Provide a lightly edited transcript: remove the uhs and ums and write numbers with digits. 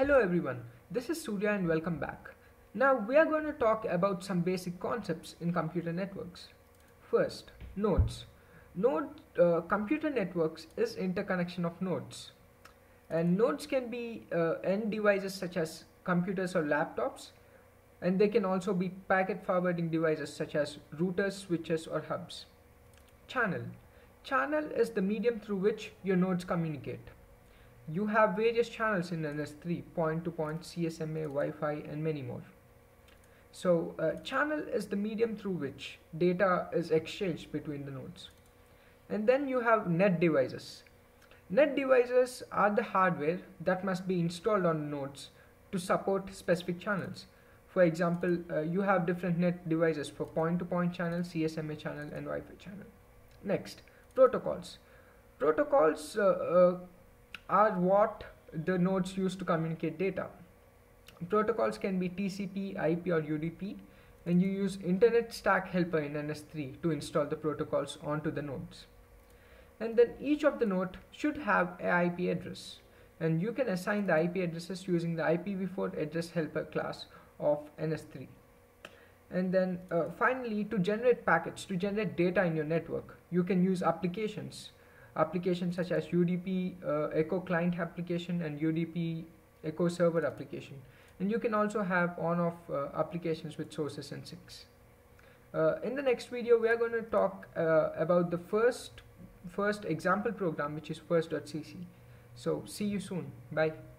Hello everyone, this is Surya and welcome back. Now we are going to talk about some basic concepts in computer networks. First, nodes. Computer networks is interconnection of nodes. And nodes can be end devices such as computers or laptops, and they can also be packet forwarding devices such as routers, switches or hubs. Channel. Channel is the medium through which your nodes communicate. You have various channels in NS3, point-to-point, CSMA, Wi-Fi and many more. So channel is the medium through which data is exchanged between the nodes. And then you have net devices. Net devices are the hardware that must be installed on nodes to support specific channels. For example, you have different net devices for point-to-point channel, CSMA channel and Wi-Fi channel. Next, protocols. Protocols are what the nodes use to communicate data. Protocols can be TCP, IP or UDP, and you use InternetStackHelper in NS3 to install the protocols onto the nodes. And then each of the node should have an IP address, and you can assign the IP addresses using the Ipv4AddressHelper class of NS3. And then finally, to generate packets, to generate data in your network, you can use applications such as UdpEchoClientApplication and UdpEchoServerApplication, and you can also have on-off applications with sources and sinks. In the next video we are going to talk about the first example program, which is first.cc. So see you soon. Bye.